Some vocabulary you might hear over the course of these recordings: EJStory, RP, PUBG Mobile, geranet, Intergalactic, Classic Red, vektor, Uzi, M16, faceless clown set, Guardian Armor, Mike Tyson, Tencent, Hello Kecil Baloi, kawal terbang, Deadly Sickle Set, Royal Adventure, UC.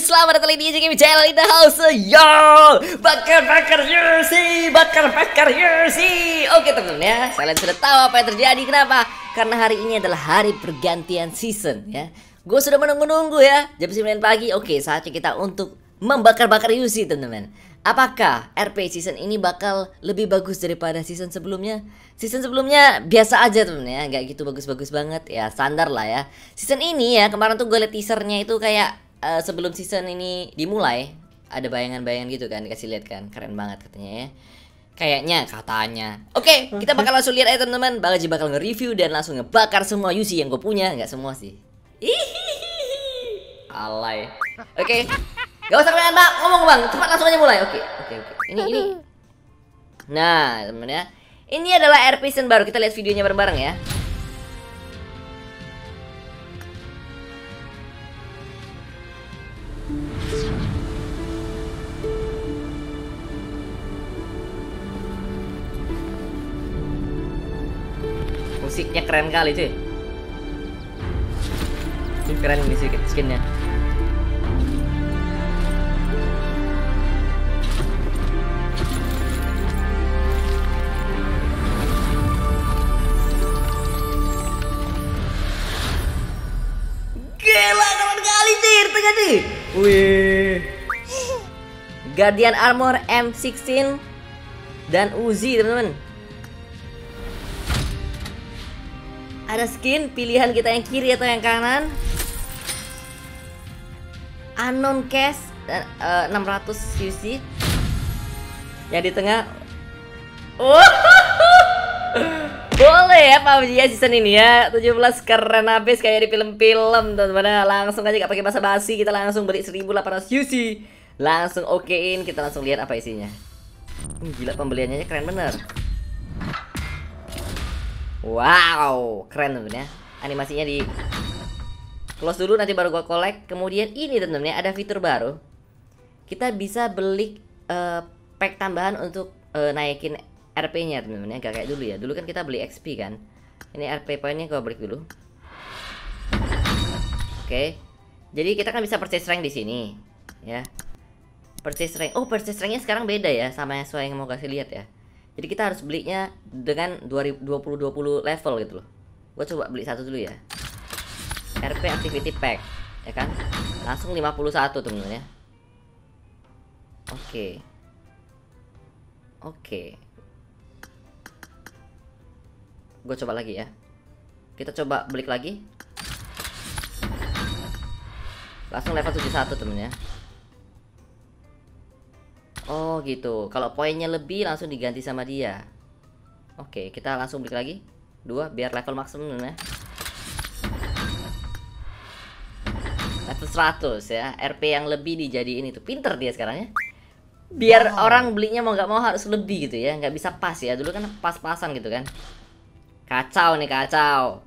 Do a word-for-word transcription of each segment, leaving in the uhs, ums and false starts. semuanya, selamat datang di U C channel in the house. Yo, bakar-bakar U C, bakar-bakar U C. Oke teman-teman ya, kalian sudah tahu apa yang terjadi, kenapa? Karena hari ini adalah hari pergantian season ya. Gue sudah menunggu-nunggu ya, jam sembilan pagi. Oke, saatnya kita untuk membakar-bakar U C teman-teman. Apakah R P season ini bakal lebih bagus daripada season sebelumnya? Season sebelumnya biasa aja temen ya, gak gitu bagus-bagus banget ya, standar lah ya. Season ini ya, kemarin tuh gue liat teasernya itu kayak uh, sebelum season ini dimulai ada bayangan-bayangan gitu kan, dikasih lihat kan, keren banget katanya ya. Kayaknya, katanya. Oke, okay, kita bakal langsung lihat aja teman-teman. Bang Haji bakal nge-review dan langsung ngebakar semua U C yang gue punya, nggak semua sih. Hihihi, alay. Oke. Okay. Gak usah kalian bang, ngomong bang, cepat langsung aja mulai. Oke, oke, oke. Ini, ini. Nah, temen ya, ini adalah R P season baru. Kita lihat videonya bareng-bareng ya. Musiknya keren kali cuy. Ini keren ini skinnya. Wih, Guardian Armor, M enam belas dan Uzi teman-teman. Ada skin pilihan kita yang kiri atau yang kanan. Unknown cash dan uh, enam ratus U C. Yang di tengah. Oh, boleh ya P U B G season ini ya, tujuh belas keren habis kayak di film-film teman-teman. Langsung aja gak pakai basa-basi, kita langsung beli seribu delapan ratus U C. Langsung okein, kita langsung lihat apa isinya. Gila pembeliannya keren bener. Wow, keren temen ya. Animasinya di close dulu nanti baru gua collect. Kemudian ini temen-temen ya, ada fitur baru. Kita bisa beli uh, pack tambahan untuk uh, naikin R P-nya temen-temen ya, gak kayak dulu ya. Dulu kan kita beli X P kan. Ini R P poinnya gue balik dulu. Oke, okay. Jadi kita kan bisa purchase rank di sini ya. Purchase rank. Oh, purchase ranknya sekarang beda ya, sama yang sesuai yang mau kasih lihat ya. Jadi kita harus belinya dengan dua ribu dua puluh level gitu loh. Gue coba beli satu dulu ya. R P Activity Pack ya kan. Langsung lima puluh satu temen-temen ya. Oke, okay. Oke, okay. Gue coba lagi ya. Kita coba beli lagi. Langsung level tujuh puluh satu temen ya. Oh gitu. Kalau poinnya lebih langsung diganti sama dia. Oke, kita langsung beli lagi dua biar level maksimum ya. Level seratus ya. R P yang lebih dijadiin itu. Pinter dia sekarang ya. Biar wow, orang belinya mau gak mau harus lebih gitu ya. Gak bisa pas ya. Dulu kan pas-pasan gitu kan. Kacau nih, kacau.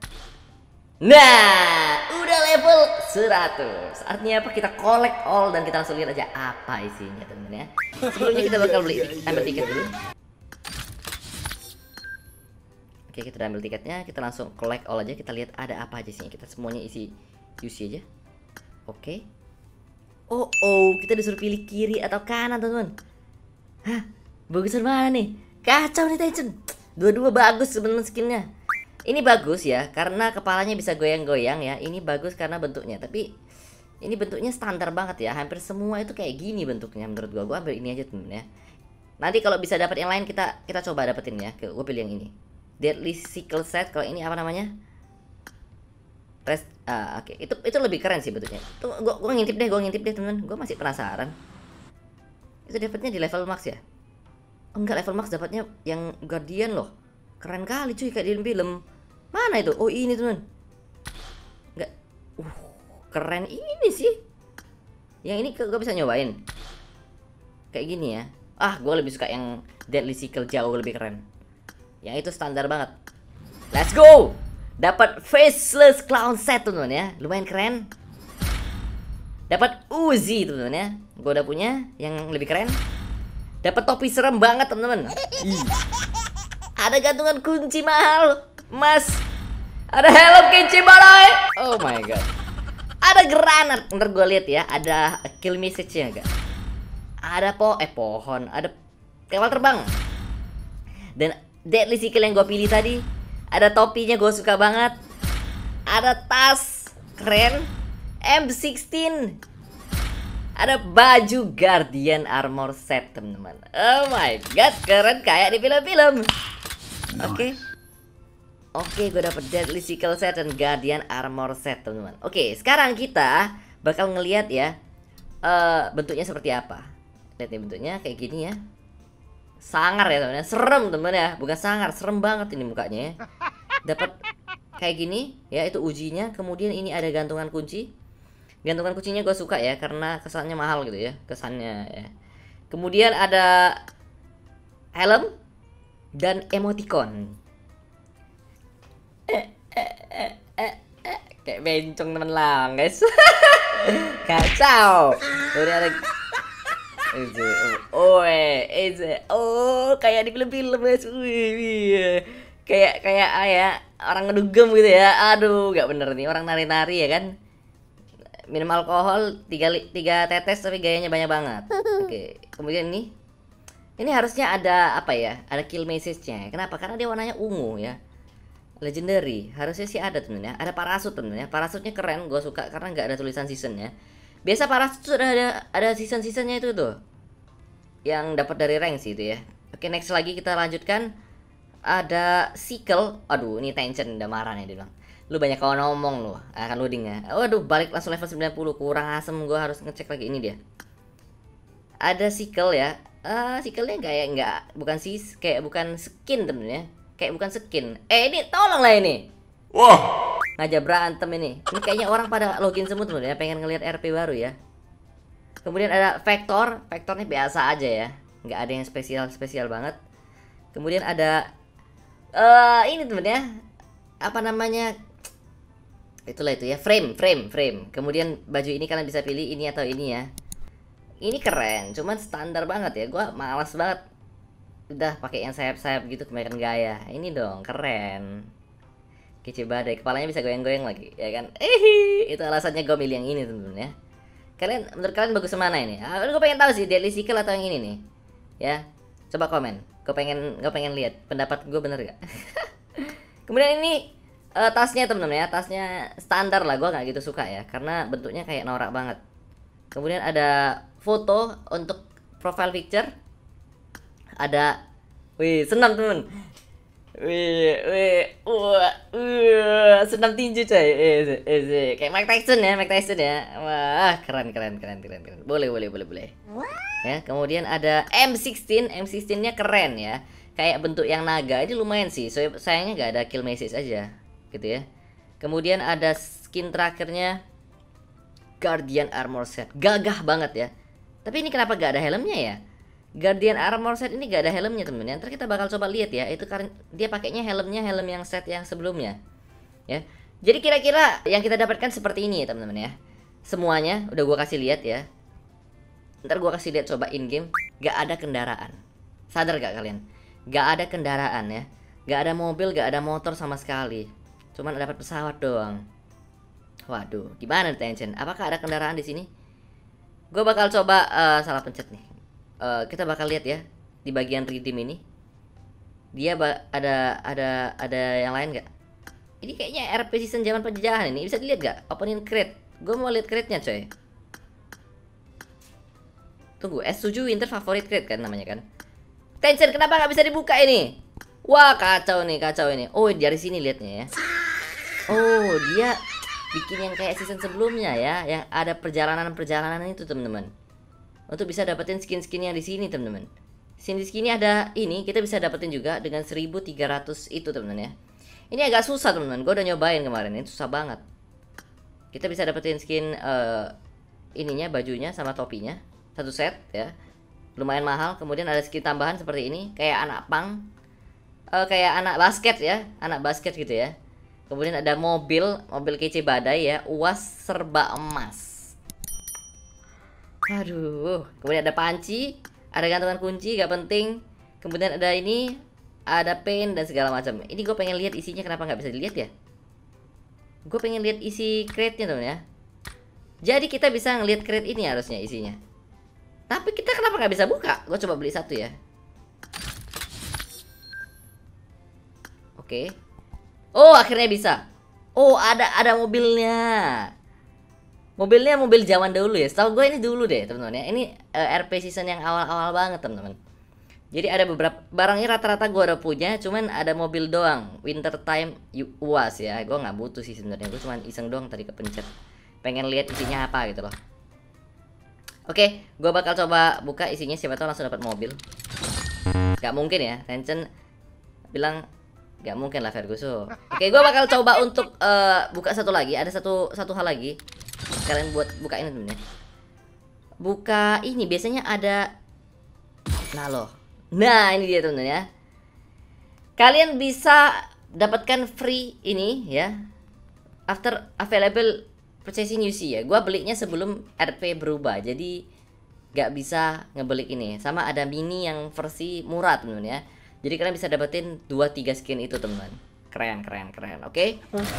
Nah, udah level seratus. Artinya apa? Kita collect all dan kita langsung lihat aja apa isinya temen ya. Sebelumnya kita bakal beli ambil tiket dulu. Oke, kita udah ambil tiketnya. Kita langsung collect all aja. Kita lihat ada apa aja isinya. Kita semuanya isi U C aja. Oke. Oh oh, kita disuruh pilih kiri atau kanan teman-teman. Hah, bagusan mana nih? Kacau nih Tyson. Dua-dua bagus sebenarnya skinnya. Ini bagus ya karena kepalanya bisa goyang-goyang ya. Ini bagus karena bentuknya. Tapi ini bentuknya standar banget ya. Hampir semua itu kayak gini bentuknya menurut gua. Gua ambil ini aja temen ya. Nanti kalau bisa dapat yang lain kita kita coba dapetin ya. Gua pilih yang ini. Deadly Sickle Set. Kalau ini apa namanya? Res ah, oke. Okay. Itu itu lebih keren sih bentuknya. Tuh gua, gua ngintip deh, gua ngintip deh temen. Gua masih penasaran. Itu dapatnya di level max ya? Enggak, level max dapatnya yang Guardian loh. Keren kali cuy, kayak di film. Mana itu? Oh ini teman. Enggak. Uh, keren ini sih. Yang ini gue bisa nyobain. Kayak gini ya. Ah, gue lebih suka yang Deadly Sickle, jauh lebih keren. Yang itu standar banget. Let's go. Dapat faceless clown set teman ya. Lumayan keren. Dapat Uzi teman ya. Gue udah punya yang lebih keren. Dapat topi serem banget temen-temen. Ada gantungan kunci mahal, mas. Ada Hello Kecil Baloi. Oh my god. Ada ada geranet. Ntar gue lihat ya, ada kill message-nya gak? Ada po eh pohon, ada kawal terbang. Dan Deadly Sickle yang gue pilih tadi, ada topinya gue suka banget. Ada tas keren, M enam belas. Ada baju Guardian Armor set, teman-teman. Oh my god, keren kayak di film-film. Oke. Okay. Oke, okay, gue dapet Deadly Sickle set dan Guardian Armor set, teman-teman. Oke, okay, sekarang kita bakal ngelihat ya uh, bentuknya seperti apa. Lihat nih bentuknya kayak gini ya. Sangar ya, teman-teman. Serem, teman-teman ya. Bukan sangar, serem banget ini mukanya ya. Dapat kayak gini ya, itu ujinya. Kemudian ini ada gantungan kunci. Gantungan kuncinya gue suka ya karena kesannya mahal gitu ya, kesannya ya. Kemudian ada helm dan emoticon. Eh, eh, eh, eh, eh. Kayak bencong temen lang guys. Kacau. Udah ada Eze, oh, eh, Eze, oh, kayak di film-film guys. Kayak kayak ah, ya, orang ngedugem gitu ya. Aduh, nggak bener nih orang nari-nari ya kan. Minum alkohol tiga, tiga tetes tapi gayanya banyak banget. Oke, okay. Kemudian ini, ini harusnya ada apa ya? Ada kill message-nya. Kenapa? Karena dia warnanya ungu ya. Legendary, harusnya sih ada temennya. Ada parasut temennya. Parasutnya keren, gue suka karena nggak ada tulisan seasonnya. Biasa parasut sudah ada ada season seasonnya itu tuh, yang dapat dari rank sih itu ya. Oke, next lagi kita lanjutkan. Ada sickle. Aduh, ini tension udah marah nih dia bilang. Lu banyak kalau ngomong lu, akan loading ya. Waduh, balik langsung level sembilan puluh, kurang asem. Gue harus ngecek lagi ini dia. Ada sickle ya. Uh, sickle-nya kayak nggak, bukan sih, kayak bukan skin temennya. Kayak bukan skin. Eh ini tolonglah ini. Wah. Ngajak berantem ini. Ini kayaknya orang pada login semut loh ya, pengen ngelihat R P baru ya. Kemudian ada vektor. Vektornya biasa aja ya. Nggak ada yang spesial-spesial banget. Kemudian ada uh, ini temen ya. Apa namanya? Itulah itu ya, frame, frame, frame. Kemudian baju ini kalian bisa pilih ini atau ini ya. Ini keren, cuman standar banget ya. Gua malas banget. Udah pakai yang sayap-sayap gitu kebanyakan gaya. Ini dong keren. Kece badai, kepalanya bisa goyang-goyang lagi, ya kan? Ehi, itu alasannya gue milih yang ini temen-temen ya. Kalian, menurut kalian bagus mana ini? Ah, gue pengen tahu sih Deadly Sickle atau yang ini nih. Ya, coba komen. Gue pengen, gue pengen lihat pendapat gue bener gak? Kemudian ini uh, tasnya temen-temen ya, tasnya standar lah, gue nggak gitu suka ya, karena bentuknya kayak norak banget. Kemudian ada foto untuk profile picture. Ada, wih senam temen, wih wih wah wah senam tinju coy, eh eh kayak Mike Tyson ya, Mike Tyson ya, wah keren keren keren keren keren, boleh boleh boleh boleh, ya. Kemudian ada M enam belas, M enam belas-nya keren ya, kayak bentuk yang naga aja lumayan sih, so, sayangnya nggak ada kill message aja, gitu ya. Kemudian ada skin terakhirnya Guardian Armor set, gagah banget ya. Tapi ini kenapa gak ada helmnya ya? Guardian Armor set ini gak ada helmnya temen-temen. Ntar kita bakal coba lihat ya. Itu karena dia pakainya helmnya helm yang set yang sebelumnya. Ya. Jadi kira-kira yang kita dapatkan seperti ini ya temen-temen ya. Semuanya udah gua kasih lihat ya. Ntar gua kasih lihat coba in game. Gak ada kendaraan. Sadar gak kalian? Gak ada kendaraan ya. Gak ada mobil, gak ada motor sama sekali. Cuman dapat pesawat doang. Waduh, gimana tension? Apakah ada kendaraan di sini? Gua bakal coba uh, salah pencet nih. Uh, kita bakal lihat ya di bagian redeem ini dia ada ada ada yang lain nggak? Ini kayaknya R P season zaman penjajahan ini, bisa dilihat nggak? Opening crate, gue mau lihat crate nya coy. Tunggu, S tujuh Winter Favorite Crate kan namanya kan? Tension kenapa nggak bisa dibuka ini? Wah kacau nih, kacau ini. Oh dari sini liatnya ya. Oh dia bikin yang kayak season sebelumnya ya, yang ada perjalanan-perjalanan itu teman-teman. Untuk bisa dapetin skin-skinnya di sini teman-teman. Skin di sini ada ini kita bisa dapetin juga dengan seribu tiga ratus itu teman-teman ya. Ini agak susah teman-teman. Gue udah nyobain kemarin ini susah banget. Kita bisa dapetin skin uh, ininya bajunya sama topinya satu set ya. Lumayan mahal. Kemudian ada skin tambahan seperti ini kayak anak pang, uh, kayak anak basket ya, anak basket gitu ya. Kemudian ada mobil, mobil kece badai ya, uas serba emas. Aduh, kemudian ada panci, ada gantungan kunci, gak penting. Kemudian ada ini, ada pen dan segala macam. Ini gue pengen lihat isinya, kenapa nggak bisa dilihat ya? Gue pengen lihat isi crate-nya temen ya. Jadi kita bisa ngelihat crate ini harusnya isinya. Tapi kita kenapa nggak bisa buka? Gue coba beli satu ya. Oke. Oh, akhirnya bisa. Oh, ada ada mobilnya. Mobilnya mobil zaman dahulu ya. Setahu gue ini dulu deh, teman-teman ya. Ini uh, R P season yang awal-awal banget, teman-teman. Jadi ada beberapa barangnya rata-rata gue udah punya, cuman ada mobil doang. Wintertime U A S ya. Gue nggak butuh sih sebenarnya. Gue cuman iseng doang tadi kepencet. Pengen lihat isinya apa gitu loh. Oke, gue bakal coba buka isinya, siapa tahu langsung dapat mobil. Gak mungkin ya, Tencent bilang gak mungkin lah Ferguson. Oke, gue bakal coba untuk uh, buka satu lagi. Ada satu satu hal lagi. Kalian buat bukain temennya. Buka ini biasanya ada. Nah loh. Nah ini dia temen-temen ya. Kalian bisa dapatkan free ini ya, after available purchasing U C ya. Gua belinya sebelum R P berubah, jadi gak bisa ngebelik ini. Sama ada mini yang versi murah temen-temen ya. Jadi kalian bisa dapetin dua tiga skin itu temen-temen. Keren keren keren. Oke okay?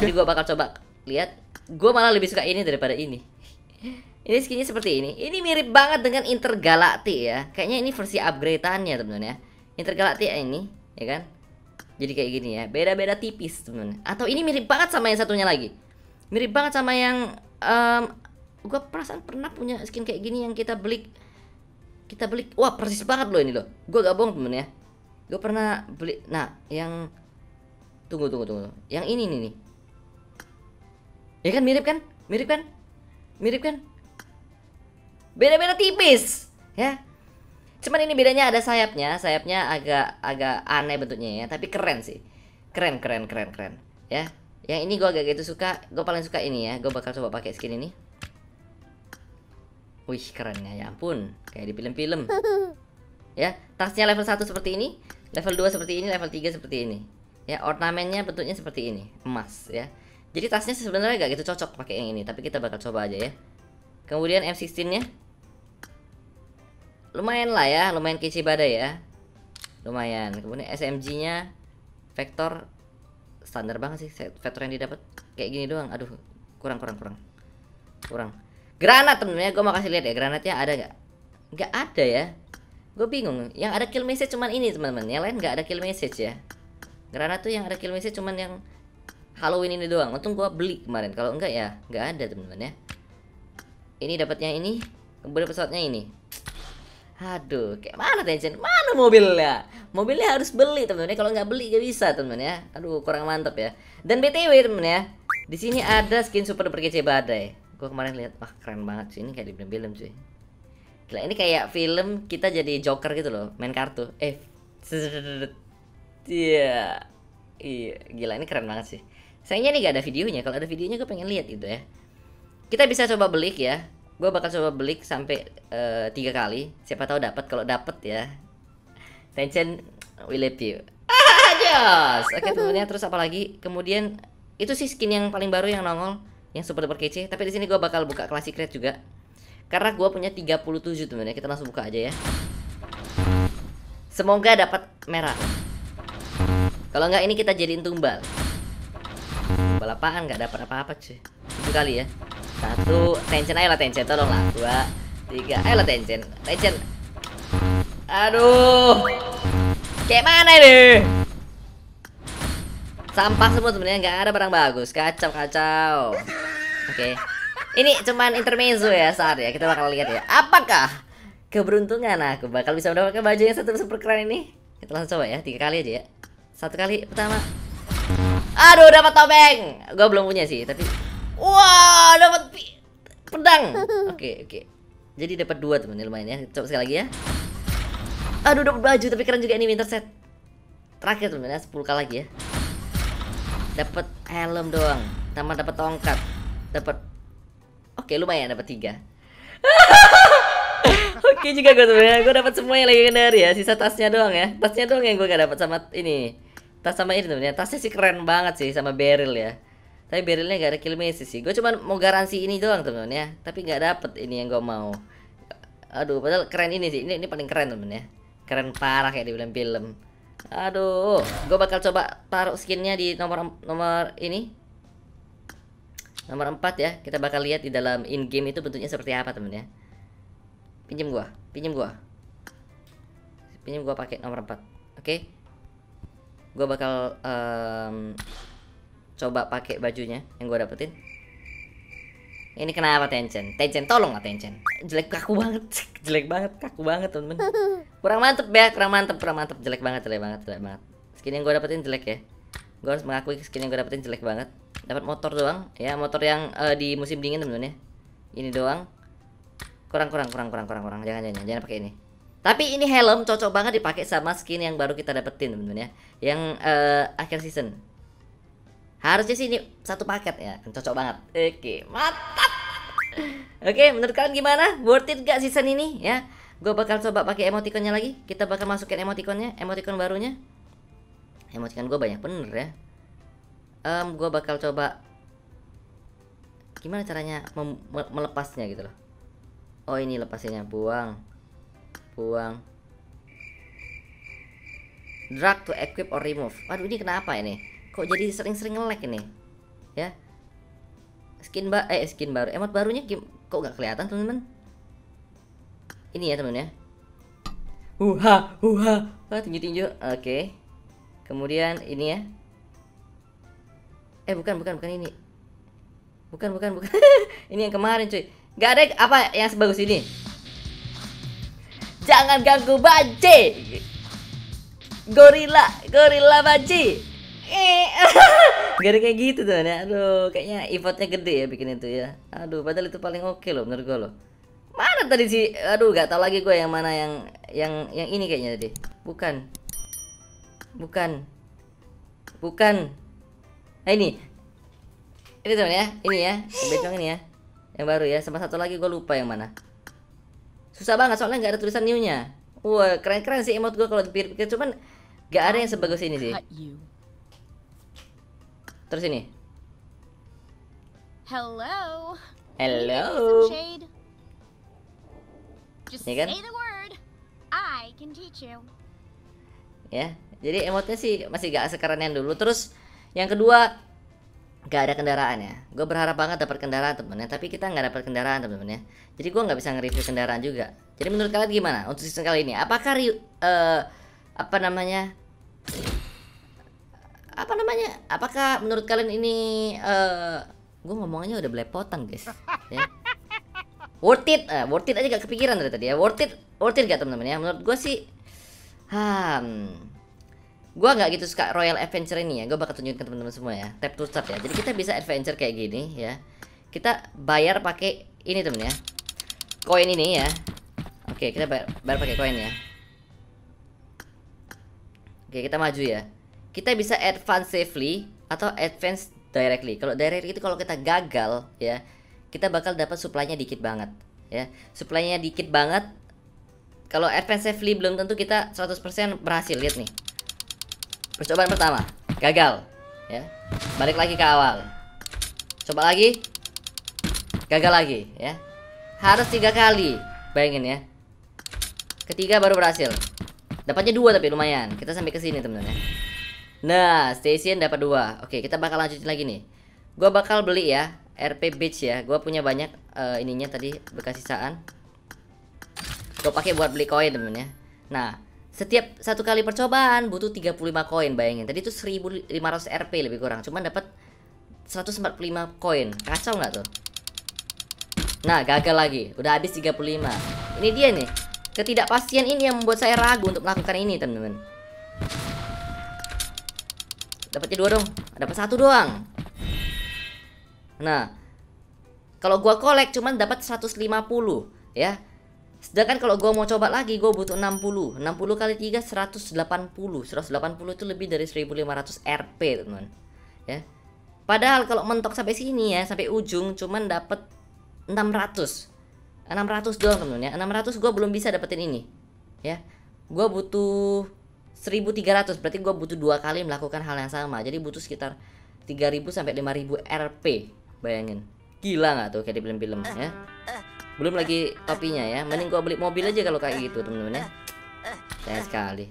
Jadi gua bakal coba lihat. Gua malah lebih suka ini daripada ini. Ini skinnya seperti ini. Ini mirip banget dengan Intergalactic ya. Kayaknya ini versi upgrade-annya teman-teman ya. Intergalactic ini, ya kan? Jadi kayak gini ya. Beda-beda tipis teman-teman. Atau ini mirip banget sama yang satunya lagi. Mirip banget sama yang um, gue perasaan pernah punya skin kayak gini yang kita beli. Kita beli. Wah, persis banget loh ini loh. Gue gak bohong teman ya. Gue pernah beli. Nah, yang tunggu tunggu tunggu. Yang ini nih nih. Ya kan mirip kan? Mirip kan? Mirip kan? Beda-beda tipis ya. Cuman ini bedanya ada sayapnya. Sayapnya agak agak aneh bentuknya ya, tapi keren sih. Keren keren keren keren ya. Yang ini gue agak gitu suka. Gue paling suka ini ya. Gue bakal coba pakai skin ini. Wih, keren ya. Ya ampun, kayak di film-film. Ya, tasnya level satu seperti ini, level dua seperti ini, level tiga seperti ini. Ya, ornamennya bentuknya seperti ini, emas ya. Jadi tasnya sebenarnya gak gitu cocok pakai yang ini, tapi kita bakal coba aja ya. Kemudian M enam belas-nya lumayan lah ya, lumayan kece badai ya. Lumayan. Kemudian S M G-nya vektor standar banget sih, vektor yang didapat kayak gini doang. Aduh, kurang kurang kurang. Kurang. Granat temennya, gue mau kasih lihat ya, granatnya ada nggak? Nggak ada ya. Gue bingung. Yang ada kill message cuman ini, teman-teman. Yang lain nggak ada kill message ya. Granat tuh yang ada kill message cuman yang Halloween ini doang. Untung gue beli kemarin. Kalau enggak ya, nggak ada, teman-teman ya. Ini dapatnya ini, kemudian pesawatnya ini. Aduh, kayak mana Tencent? Mana mobilnya? Mobilnya harus beli temen-temen. Kalau nggak beli gak bisa temen ya. Aduh, kurang mantap ya. Dan B T W temen ya, di sini ada skin super berkece badai. Gue kemarin lihat, wah keren banget sih. Ini kayak di film-film cuy. Gila, ini kayak film kita jadi Joker gitu loh, main kartu. Eh, iya, iya. Gila, ini keren banget sih. Sayangnya ini gak ada videonya. Kalau ada videonya gue pengen lihat gitu ya. Kita bisa coba belik ya. Gue bakal coba belik sampai uh, tiga kali. Siapa tahu dapat. Kalau dapat ya, Tencent we love you. Ah, yes. Oke temennya. Terus apa lagi? Kemudian itu sih skin yang paling baru yang nongol, yang super duper kece. Tapi di sini gue bakal buka Classic Red juga, karena gue punya tiga puluh tujuh temennya. Kita langsung buka aja ya. Semoga dapat merah. Kalau nggak ini kita jadiin tumbal. Tumbal apaan? Nggak dapat apa-apa cuy. Tujuh kali ya. Satu, Tencent, ayolah Tencent, tolonglah. Dua, tiga, ayolah Tencent, Tencent. Aduh, kayak mana ini? Sampah semua sebenarnya, nggak ada barang bagus, kacau kacau. Oke, okay. Ini cuman intermezzo ya saat ya, kita bakal lihat ya. Apakah keberuntungan aku bakal bisa mendapatkan baju yang satu super keren ini? Kita langsung coba ya, tiga kali aja ya. Satu kali pertama. Aduh, dapat topeng. Gue belum punya sih, tapi. Wah, wow, dapat pedang. Oke, okay, oke. Okay. Jadi dapat dua teman lumayan ya. Coba sekali lagi ya. Aduh, dapat baju tapi keren juga ini winter set. Terakhir teman ya, sepuluh kali lagi ya. Dapat helm doang, tambah dapat tongkat. Dapat Oke, okay, lumayan dapat tiga. Oke okay, juga gue teman. Gue dapat semuanya legendaris ya. Sisa tasnya doang ya. Tasnya doang yang gue gak dapat sama ini. Tas sama ini teman. Tasnya sih keren banget sih sama barrel ya. Tapi barrelnya gak ada kill message sih. Gue cuma mau garansi ini doang temen-temen ya. Tapi gak dapet ini yang gue mau. Aduh, padahal keren ini sih. Ini ini paling keren temen ya. Keren parah kayak di film-film. Aduh, gue bakal coba taruh skinnya di nomor nomor ini. Nomor empat ya, kita bakal lihat di dalam in game itu bentuknya seperti apa temen ya. Pinjem gua, pinjem gua. Pinjem gua pakai nomor empat. Oke. Okay. Gua bakal um, coba pakai bajunya yang gua dapetin. Ini kenapa Tencent? Tencent tolonglah Tencent. Jelek kaku banget, jelek banget, kaku banget temen. Kurang mantep ya, kurang mantep, kurang mantep, jelek banget, jelek banget, jelek banget. Skin yang gua dapetin jelek ya. Gue harus mengakui skin yang gue dapetin jelek banget. Dapat motor doang ya, motor yang uh, di musim dingin temen-temen ya. Ini doang. Kurang kurang kurang kurang kurang kurang. Jangan jangan jangan pakai ini. Tapi ini helm cocok banget dipakai sama skin yang baru kita dapetin temen-temen ya. Yang uh, akhir season. Harusnya sih ini satu paket ya, cocok banget. Oke, mantap. Oke, menurut kalian gimana? Worth it gak season ini ya? Gue bakal coba pakai emoticonnya lagi. Kita bakal masukin emoticonnya, emoticon barunya. Emoticon gue banyak bener ya. um, Gue bakal coba gimana caranya melepasnya gitu loh. Oh ini lepasinnya, buang, buang, drag to equip or remove. Waduh ini kenapa ini? Kok jadi sering-sering nge-lag ini? Ya. Skin ba eh skin baru, emot barunya kok gak kelihatan temen-temen? Ini ya temen ya. Huha, huha, ah, tinju-tinju. Oke okay. Kemudian ini ya. Eh bukan bukan bukan ini. Bukan bukan bukan. Ini yang kemarin cuy. Gak ada apa yang sebagus ini. Jangan ganggu Baji. Gorila, gorila Baji. Gak ada kayak gitu tuh ya. Aduh, kayaknya effortnya gede ya bikin itu ya. Aduh, padahal itu paling oke loh menurut gue loh. Mana tadi sih? Aduh, gak tahu lagi gue yang mana yang yang yang ini kayaknya tadi. Bukan. Bukan, bukan. Nah, ini, ini temen ya, ini ya, becong ini ya, yang baru ya. Sama satu lagi gue lupa yang mana. Susah banget soalnya nggak ada tulisan newnya. Wah keren-keren sih emot gue kalau dipikir-pikir, cuman nggak ada yang sebagus ini sih. Terus ini. Hello. Hello. Ini kan? Ya. Jadi emotnya sih masih gak sekeren yang dulu. Terus yang kedua gak ada kendaraan ya. Gue berharap banget dapat kendaraan temen ya. Tapi kita gak dapat kendaraan temen-temen ya. Jadi gue gak bisa nge-review kendaraan juga. Jadi menurut kalian gimana untuk season kali ini? Apakah uh, Apa namanya Apa namanya Apakah menurut kalian ini uh, gue ngomongnya udah belepotan guys ya. Worth it uh, Worth it aja gak kepikiran dari tadi ya. Worth it Worth it gak temen-temen ya? Menurut gue sih Hmm Gua nggak gitu suka Royal Adventure ini ya. Gua bakal tunjukin ke teman-teman semua ya. Tap to start ya. Jadi kita bisa adventure kayak gini ya. Kita bayar pakai ini temen ya. Koin ini ya. Oke, kita bayar, bayar pakai koin ya. Oke, kita maju ya. Kita bisa advance safely atau advance directly. Kalau direct itu kalau kita gagal ya, kita bakal dapat supply-nya dikit banget ya. Supply-nya dikit banget. Kalau advance safely belum tentu kita seratus persen berhasil. Lihat nih. Percobaan pertama gagal ya, balik lagi ke awal, coba lagi, gagal lagi ya, harus tiga kali bayangin ya, ketiga baru berhasil, dapatnya dua tapi lumayan, kita sampai ke sini temen-temen ya. Nah station dapat dua, oke kita bakal lanjutin lagi nih, gua bakal beli ya R P Beach ya, gua punya banyak uh, ininya tadi bekas sisaan, gua pakai buat beli koin temen ya. Nah setiap satu kali percobaan butuh tiga puluh lima koin bayangin. Tadi itu seribu lima ratus R P lebih kurang. Cuman dapat seratus empat puluh lima koin. Kacau nggak tuh? Nah, gagal lagi. Udah habis tiga puluh lima. Ini dia nih. Ketidakpastian ini yang membuat saya ragu untuk melakukan ini, teman-teman. Dapatnya dua dong. Dapat satu doang. Nah, kalau gua kolek cuman dapat seratus lima puluh ya. Sedangkan kalau gue mau coba lagi, gue butuh enam puluh. enam puluh kali tiga, seratus delapan puluh. seratus delapan puluh itu lebih dari seribu lima ratus R P, teman-teman. Ya. Padahal kalau mentok sampai sini ya, sampai ujung cuman dapat enam ratus. enam ratus doang, teman-teman ya. enam ratus gue belum bisa dapetin ini. Ya. Gue butuh seribu tiga ratus, berarti gue butuh dua kali melakukan hal yang sama. Jadi butuh sekitar tiga ribu sampai lima ribu R P. Bayangin. Gila nggak tuh kayak di film-film ya. Belum lagi topinya ya. Mending gua beli mobil aja kalau kayak gitu temen-temen ya. Sayang sekali.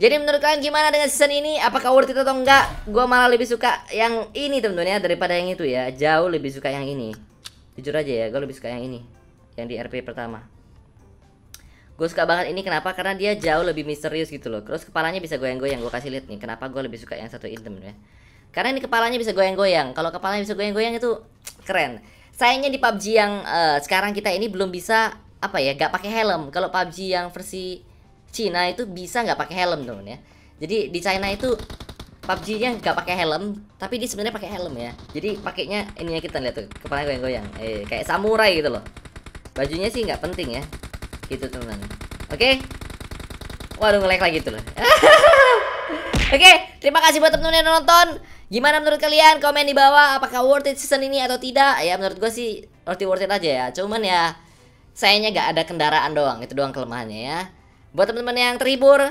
Jadi menurut kalian gimana dengan season ini? Apakah worth it atau enggak? Gue malah lebih suka yang ini temen-temen ya, daripada yang itu ya. Jauh lebih suka yang ini. Jujur aja ya, gue lebih suka yang ini, yang di R P pertama. Gue suka banget ini, kenapa? Karena dia jauh lebih misterius gitu loh. Terus kepalanya bisa goyang-goyang. Gue kasih lihat nih, kenapa gue lebih suka yang satu ini temen-temen ya. Karena ini kepalanya bisa goyang-goyang. Kalau kepalanya bisa goyang-goyang itu keren. Sayangnya di P U B G yang uh, sekarang kita ini belum bisa apa ya, gak pakai helm. Kalau P U B G yang versi Cina itu bisa nggak pakai helm temen ya. Jadi di China itu P U B G-nya nggak pakai helm, tapi dia sebenarnya pakai helm ya. Jadi pakainya ininya kita lihat tuh, kepala goyang-goyang, eh kayak samurai gitu loh. Bajunya sih nggak penting ya, gitu teman. Oke, okay? Waduh nge-lag lagi tuh loh. Oke, okay, terima kasih buat teman-teman yang nonton. Gimana menurut kalian? Komen di bawah. Apakah worth it season ini atau tidak? Ya menurut gue sih worth it, worth it aja ya. Cuman ya sayangnya nggak ada kendaraan doang, itu doang kelemahannya ya. Buat teman-teman yang terhibur,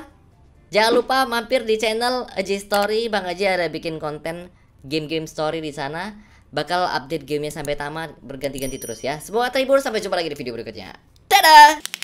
jangan lupa mampir di channel EJStory. Bang Aji ada bikin konten game-game story di sana. Bakal update gamenya sampai tamat, berganti-ganti terus ya. Semoga terhibur, sampai jumpa lagi di video berikutnya. Dadah!